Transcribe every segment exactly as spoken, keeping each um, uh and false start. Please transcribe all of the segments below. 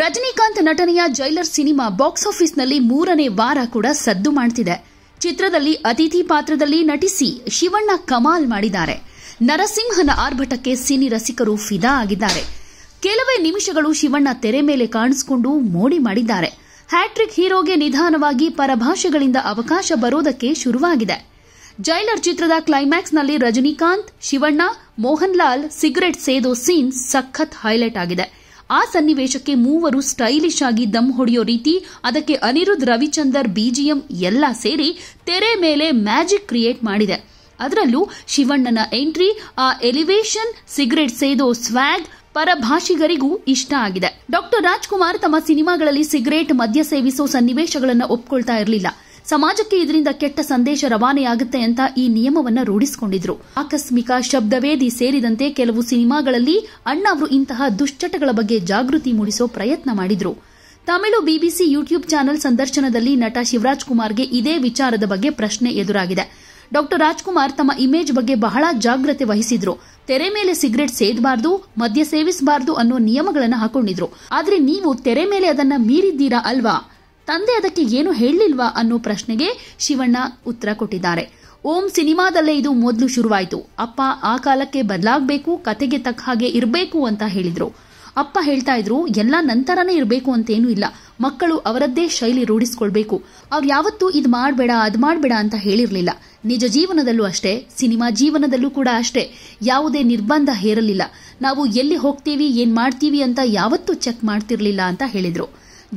ರಜನಿಕಾಂತ್ ನಟನೆಯ jailer cinema box ಆಫೀಸ್ನಲ್ಲಿ ಮೂರನೇ ವಾರ ಕೂಡ ಸದ್ದು ಮಾಡುತ್ತಿದೆ. ಚಿತ್ರದಲ್ಲಿ ಅತಿಥಿ ಪಾತ್ರದಲ್ಲಿ ನಟಿಸಿ ಶಿವಣ್ಣ ಕಮಾಲ್ ಮಾಡಿದ್ದಾರೆ. ನರಸಿಂಹನ ಆರ್ಭಟಕ್ಕೆ ಸಿನಿ ರಸಿಕರು ಫಿದಾ ಆಗಿದ್ದಾರೆ. ಕೆಲವೇ ನಿಮಿಷಗಳು ಶಿವಣ್ಣ ತೆರೆ ಮೇಲೆ ಕಾಣಿಸಿಕೊಂಡು ಮೋಡಿ ಮಾಡಿದ್ದಾರೆ. ಹ್ಯಾಟ್ರಿಕ್ ಹೀರೋಗೆ ನಿಧಾನವಾಗಿ ಪರಭಾಷೆಗಳಿಂದ ಅವಕಾಶ ಬರೋದಕ್ಕೆ ಶುರುವಾಗಿದೆ. ಜೈಲರ್ ಚಿತ್ರದ ಕ್ಲೈಮ್ಯಾಕ್ಸ್ನಲ್ಲಿ ರಜನಿಕಾಂತ್, ಶಿವಣ್ಣ, ಮೋಹನ್ಲಾಲ್ ಸಿಗರೆಟ್ ಸೇದೋ ಸೀನ್ ಸಖತ್ ಹೈಲೈಟ್ ಆಗಿದೆ. ಆ ಸನ್ನಿವೇಶಕ್ಕೆ ಮೂವರು ಸ್ಟೈಲಿಶ್ ಆಗಿ ದಮ್ ಹೊಡೆಯೋ ರೀತಿ, ಅದಕ್ಕೆ ಅನಿರುದ್ಧ್ ರವಿಚಂದರ್ ಬಿಜಿಎಂ ಎಲ್ಲ ಸೇರಿ ತೆರೆ ಮೇಲೆ ಮ್ಯಾಜಿಕ್ ಕ್ರಿಯೇಟ್ ಮಾಡಿದೆ. ಅದರಲ್ಲೂ ಶಿವಣ್ಣನ ಎಂಟ್ರಿ, ಆ ಎಲಿವೇಶನ್, ಸಿಗರೆಟ್ ಸೇದೋ ಸ್ವಾಗ್ ಪರಭಾಷಿಗರಿಗೂ ಇಷ್ಟ ಆಗಿದೆ. ಡಾಕ್ಟರ್ ರಾಜ್ಕುಮಾರ್ ತಮ್ಮ ಸಿನಿಮಾಗಳಲ್ಲಿ ಸಿಗರೇಟ್, ಮದ್ಯ ಸೇವಿಸೋ ಸನ್ನಿವೇಶಗಳನ್ನು ಒಪ್ಕೊಳ್ತಾ ಇರಲಿಲ್ಲ. ಸಮಾಜಕ್ಕೆ ಇದರಿಂದ ಕೆಟ್ಟ ಸಂದೇಶ ರವಾನೆಯಾಗುತ್ತೆ ಅಂತ ಈ ನಿಯಮವನ್ನು ರೂಢಿಸಿಕೊಂಡಿದ್ರು. ಆಕಸ್ಮಿಕ, ಶಬ್ದವೇದಿ ಸೇರಿದಂತೆ ಕೆಲವು ಸಿನಿಮಾಗಳಲ್ಲಿ ಅಣ್ಣಾವ್ರು ಇಂತಹ ದುಶ್ಚಟಗಳ ಬಗ್ಗೆ ಜಾಗೃತಿ ಮೂಡಿಸೋ ಪ್ರಯತ್ನ ಮಾಡಿದ್ರು. ತಮಿಳು ಬಿಬಿಸಿ ಯೂಟ್ಯೂಬ್ ಚಾನೆಲ್ ಸಂದರ್ಶನದಲ್ಲಿ ನಟ ಶಿವರಾಜ್ಕುಮಾರ್ಗೆ ಇದೇ ವಿಚಾರದ ಬಗ್ಗೆ ಪ್ರಶ್ನೆ ಎದುರಾಗಿದೆ. ಡಾಕ್ಟರ್ ರಾಜ್ಕುಮಾರ್ ತಮ್ಮ ಇಮೇಜ್ ಬಗ್ಗೆ ಬಹಳ ಜಾಗ್ರತೆ ವಹಿಸಿದ್ರು. ತೆರೆ ಮೇಲೆ ಸಿಗರೇಟ್ ಸೇದಬಾರ್ದು, ಮದ್ಯ ಸೇವಿಸಬಾರ್ದು ಅನ್ನೋ ನಿಯಮಗಳನ್ನು ಹಾಕೊಂಡಿದ್ರು. ಆದ್ರೆ ನೀವು ತೆರೆ ಮೇಲೆ ಅದನ್ನ ಮೀರಿದ್ದೀರಾ ಅಲ್ವಾ? ತಂದೆ ಅದಕ್ಕೆ ಏನು ಹೇಳಲಿಲ್ವಾ ಅನ್ನೋ ಪ್ರಶ್ನೆಗೆ ಶಿವಣ್ಣ ಉತ್ತರ ಕೊಟ್ಟಿದ್ದಾರೆ. ಓಂ ಸಿನಿಮಾದಲ್ಲೇ ಇದು ಮೊದಲು ಶುರುವಾಯಿತು. ಅಪ್ಪ ಆ ಕಾಲಕ್ಕೆ ಬದಲಾಗಬೇಕು, ಕತೆಗೆ ತಕ್ಕ ಹಾಗೆ ಇರಬೇಕು ಅಂತ ಹೇಳಿದ್ರು. ಅಪ್ಪ ಹೇಳ್ತಾ ಇದ್ರು, ಎಲ್ಲ ನಂತರನೇ ಇರಬೇಕು ಅಂತೇನೂ ಇಲ್ಲ, ಮಕ್ಕಳು ಅವರದ್ದೇ ಶೈಲಿ ರೂಢಿಸ್ಕೊಳ್ಬೇಕು. ಅವ್ರು ಯಾವತ್ತೂ ಇದು ಮಾಡಬೇಡ ಅದು ಮಾಡಬೇಡ ಅಂತ ಹೇಳಿರಲಿಲ್ಲ. ನಿಜ ಜೀವನದಲ್ಲೂ ಅಷ್ಟೇ, ಸಿನಿಮಾ ಜೀವನದಲ್ಲೂ ಕೂಡ ಅಷ್ಟೇ, ಯಾವುದೇ ನಿರ್ಬಂಧ ಹೇರಲಿಲ್ಲ. ನಾವು ಎಲ್ಲಿ ಹೋಗ್ತೀವಿ, ಏನ್ ಮಾಡ್ತೀವಿ ಅಂತ ಯಾವತ್ತೂ ಚೆಕ್ ಮಾಡ್ತಿರ್ಲಿಲ್ಲ ಅಂತ ಹೇಳಿದ್ರು.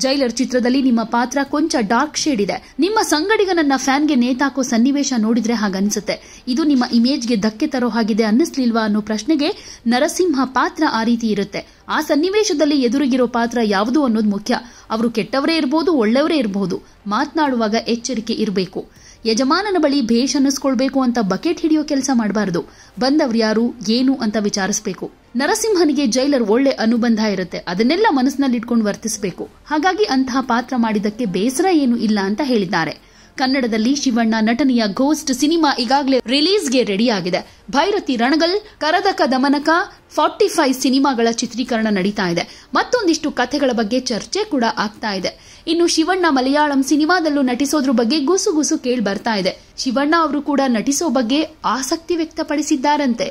ಜೈಲರ್ ಚಿತ್ರದಲ್ಲಿ ನಿಮ್ಮ ಪಾತ್ರ ಕೊಂಚ ಡಾರ್ಕ್ ಶೇಡ್ ಇದೆ. ನಿಮ್ಮ ಸಂಗಡಿಗನನ್ನ ಫ್ಯಾನ್ಗೆ ನೇತಾಕೋ ಸನ್ನಿವೇಶ ನೋಡಿದ್ರೆ ಹಾಗನ್ಸುತ್ತೆ. ಇದು ನಿಮ್ಮ ಇಮೇಜ್ಗೆ ಧಕ್ಕೆ ತರೋ ಹಾಗಿದೆ ಅನ್ನಿಸ್ಲಿಲ್ವಾ ಅನ್ನೋ ಪ್ರಶ್ನೆಗೆ ನರಸಿಂಹ ಪಾತ್ರ ಆ ರೀತಿ ಇರುತ್ತೆ. ಆ ಸನ್ನಿವೇಶದಲ್ಲಿ ಎದುರಿಗಿರೋ ಪಾತ್ರ ಯಾವುದು ಅನ್ನೋದು ಮುಖ್ಯ. ಅವರು ಕೆಟ್ಟವರೇ ಇರಬಹುದು, ಒಳ್ಳೆಯವರೇ ಇರಬಹುದು. ಮಾತನಾಡುವಾಗ ಎಚ್ಚರಿಕೆ ಇರಬೇಕು. ಯಜಮಾನನ ಬಳಿ ಭೇಷ್ ಅನ್ನಿಸ್ಕೊಳ್ಬೇಕು ಅಂತ ಬಕೆಟ್ ಹಿಡಿಯೋ ಕೆಲಸ ಮಾಡಬಾರದು. ಬಂದವ್ರು ಯಾರು, ಏನು ಅಂತ ವಿಚಾರಿಸಬೇಕು. ನರಸಿಂಹನಿಗೆ ಜೈಲರ್ ಒಳ್ಳೆ ಅನುಬಂಧ ಇರುತ್ತೆ, ಅದನ್ನೆಲ್ಲ ಮನಸ್ಸಿನಲ್ಲಿಟ್ಕೊಂಡು ವರ್ತಿಸಬೇಕು. ಹಾಗಾಗಿ ಅಂತಹ ಪಾತ್ರ ಮಾಡಿದ್ದಕ್ಕೆ ಬೇಸರ ಏನು ಇಲ್ಲ ಅಂತ ಹೇಳಿದ್ದಾರೆ. ಕನ್ನಡದಲ್ಲಿ ಶಿವಣ್ಣ ನಟನೆಯ ಘೋಸ್ಟ್ ಸಿನಿಮಾ ಈಗಾಗಲೇ ರಿಲೀಸ್ಗೆ ರೆಡಿಯಾಗಿದೆ. ಭೈರತಿ ರಣಗಲ್, ಕರದಕ ದಮನಕ, ಫಾರ್ಟಿ ಫೈವ್ ಸಿನಿಮಾಗಳ ಚಿತ್ರೀಕರಣ ನಡೀತಾ ಇದೆ. ಮತ್ತೊಂದಿಷ್ಟು ಕಥೆಗಳ ಬಗ್ಗೆ ಚರ್ಚೆ ಕೂಡ ಆಗ್ತಾ ಇದೆ. ಇನ್ನು ಶಿವಣ್ಣ ಮಲಯಾಳಂ ಸಿನಿಮಾದಲ್ಲೂ ನಟಿಸೋದ್ರ ಬಗ್ಗೆ ಗುಸುಗುಸು ಕೇಳಿ ಬರ್ತಾ ಇದೆ. ಶಿವಣ್ಣ ಅವರು ಕೂಡ ನಟಿಸೋ ಬಗ್ಗೆ ಆಸಕ್ತಿ ವ್ಯಕ್ತಪಡಿಸಿದ್ದಾರಂತೆ.